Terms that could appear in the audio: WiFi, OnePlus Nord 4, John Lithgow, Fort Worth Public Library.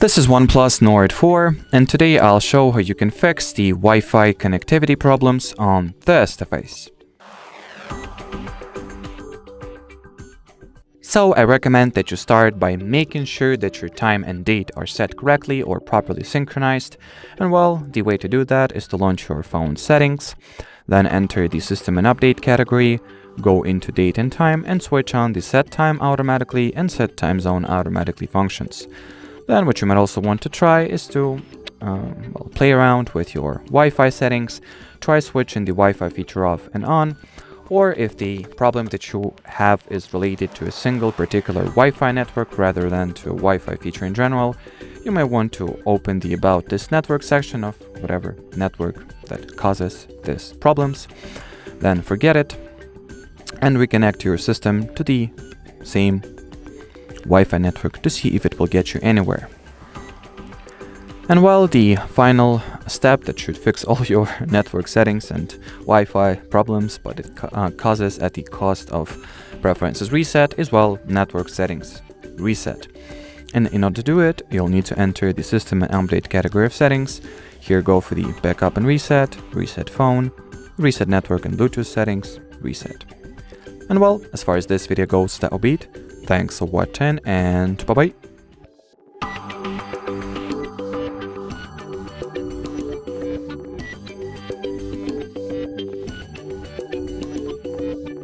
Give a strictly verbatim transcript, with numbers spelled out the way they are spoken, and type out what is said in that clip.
This is OnePlus Nord four, and today I'll show how you can fix the Wi-Fi connectivity problems on this device. So I recommend that you start by making sure that your time and date are set correctly or properly synchronized. And well, the way to do that is to launch your phone settings, then enter the system and update category, go into date and time and switch on the set time automatically and set time zone automatically functions. Then what you might also want to try is to um, well, play around with your Wi-Fi settings, try switching the Wi-Fi feature off and on, or if the problem that you have is related to a single particular Wi-Fi network rather than to a Wi-Fi feature in general, you might want to open the About This Network section of whatever network that causes these problems, then forget it, and reconnect your system to the same Wi-Fi network to see if it will get you anywhere. And while the final step that should fix all your network settings and Wi-Fi problems, but it ca uh, causes at the cost of preferences reset, is well, network settings reset. And in order to do it, you'll need to enter the system and update category of settings. Here go for the backup and reset, reset phone, reset network and Bluetooth settings, reset. And well, as far as this video goes, that'll be it. Thanks for watching and bye-bye.